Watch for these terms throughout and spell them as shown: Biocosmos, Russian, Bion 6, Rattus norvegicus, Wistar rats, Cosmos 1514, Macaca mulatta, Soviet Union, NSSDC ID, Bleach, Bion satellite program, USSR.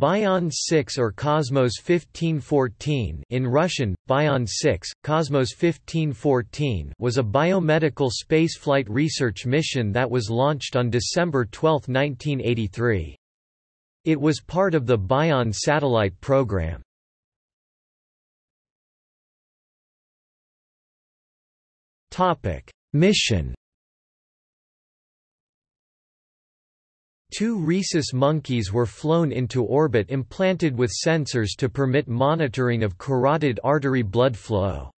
Bion 6 or Cosmos 1514 in Russian, Bion 6, Cosmos 1514 was a biomedical spaceflight research mission that was launched on December 12, 1983. It was part of the Bion satellite program. Mission. Two rhesus monkeys were flown into orbit implanted with sensors to permit monitoring of carotid artery blood flow.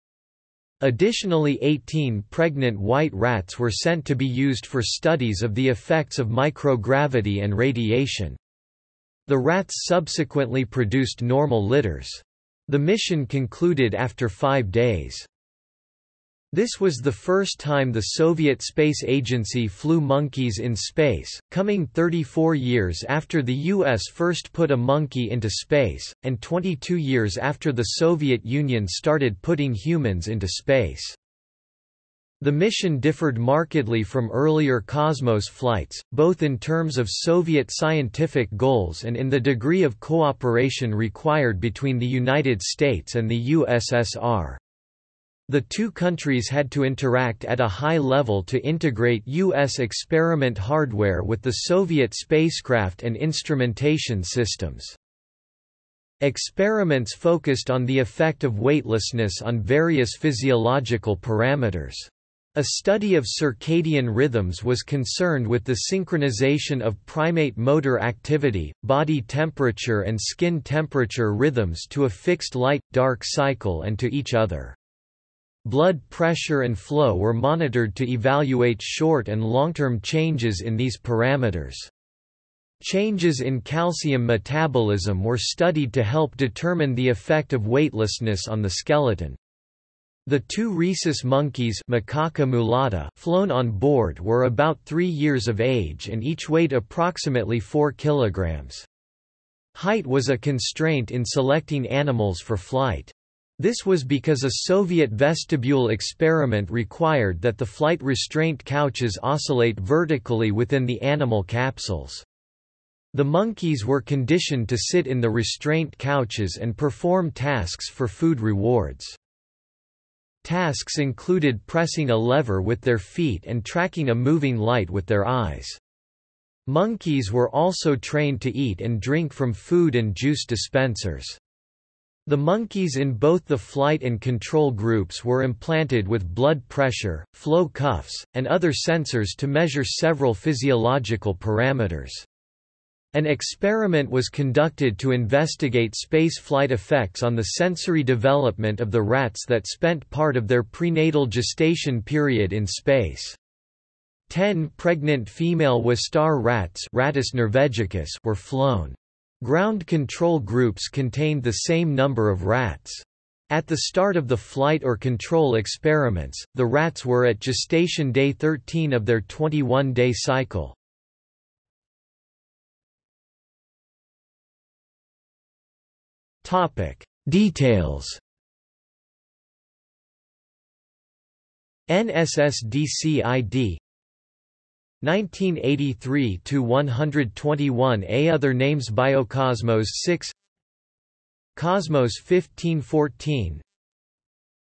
Additionally, 18 pregnant white rats were sent to be used for studies of the effects of microgravity and radiation. The rats subsequently produced normal litters. The mission concluded after 5 days. This was the first time the Soviet Space Agency flew monkeys in space, coming 34 years after the US first put a monkey into space, and 22 years after the Soviet Union started putting humans into space. The mission differed markedly from earlier Cosmos flights, both in terms of Soviet scientific goals and in the degree of cooperation required between the United States and the USSR. The two countries had to interact at a high level to integrate U.S. experiment hardware with the Soviet spacecraft and instrumentation systems. Experiments focused on the effect of weightlessness on various physiological parameters. A study of circadian rhythms was concerned with the synchronization of primate motor activity, body temperature and skin temperature rhythms to a fixed light-dark cycle and to each other. Blood pressure and flow were monitored to evaluate short- and long-term changes in these parameters. Changes in calcium metabolism were studied to help determine the effect of weightlessness on the skeleton. The two rhesus monkeys Macaca mulatta flown on board were about 3 years of age and each weighed approximately 4 kilograms. Height was a constraint in selecting animals for flight. This was because a Soviet vestibule experiment required that the flight restraint couches oscillate vertically within the animal capsules. The monkeys were conditioned to sit in the restraint couches and perform tasks for food rewards. Tasks included pressing a lever with their feet and tracking a moving light with their eyes. Monkeys were also trained to eat and drink from food and juice dispensers. The monkeys in both the flight and control groups were implanted with blood pressure, flow cuffs, and other sensors to measure several physiological parameters. An experiment was conducted to investigate spaceflight effects on the sensory development of the rats that spent part of their prenatal gestation period in space. 10 pregnant female Wistar rats Rattus norvegicus were flown. Ground control groups contained the same number of rats. At the start of the flight or control experiments, the rats were at gestation day 13 of their 21-day cycle. Details. NSSDC ID 1983-121. A other names: Biocosmos 6, Cosmos 1514,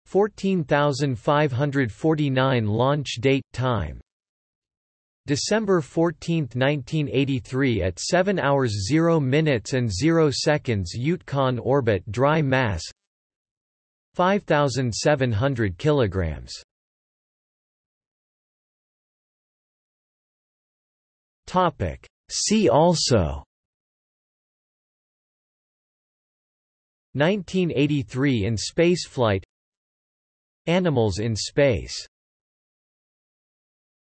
14549. Launch date time December 14, 1983 at 7 hours 0 minutes and 0 seconds. Yukon orbit. Dry mass 5,700 kilograms. See also: 1983 in spaceflight, Animals in space.